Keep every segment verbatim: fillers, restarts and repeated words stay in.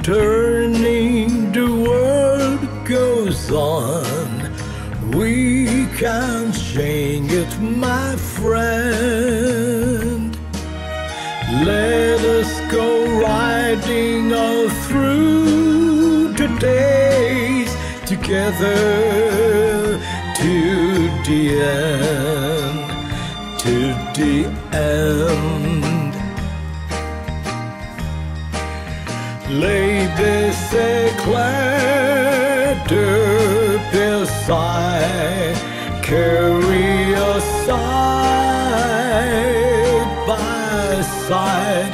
turning, the world goes on. We can't change it, my friend. Let us go riding all through the days together to the end, to the end. Les bicyclettes de Belsize, carry us side by side,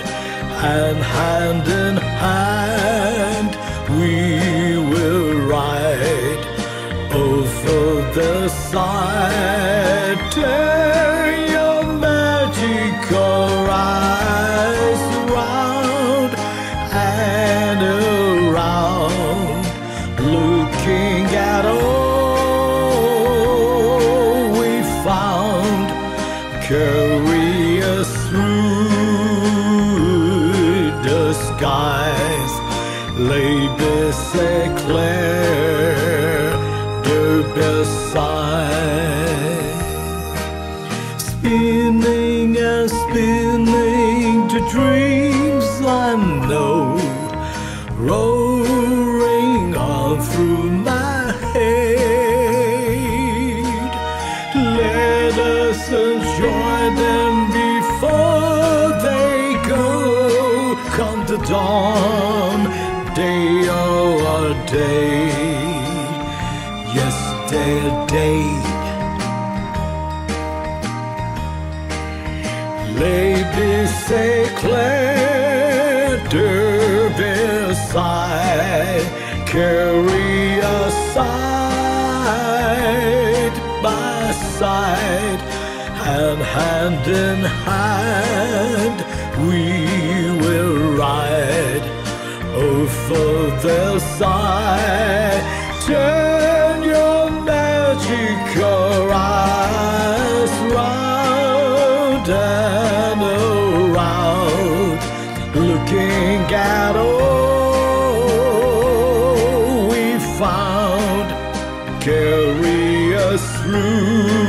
and hand in hand we will ride over the side. Tear your magical eyes around and around, looking at all we found. Carry us through the skies, Les bicyclettes de Belsize. Spinning and spinning the dreams I know, roaring on through my head. Let us enjoy them before they go. Come the dawn, day or day, yesterday. Les bicyclettes de Belsize, carry us side by side, and hand in hand we will ride over the side. Turn your magical eyes round and around, looking at all we found. Carry us through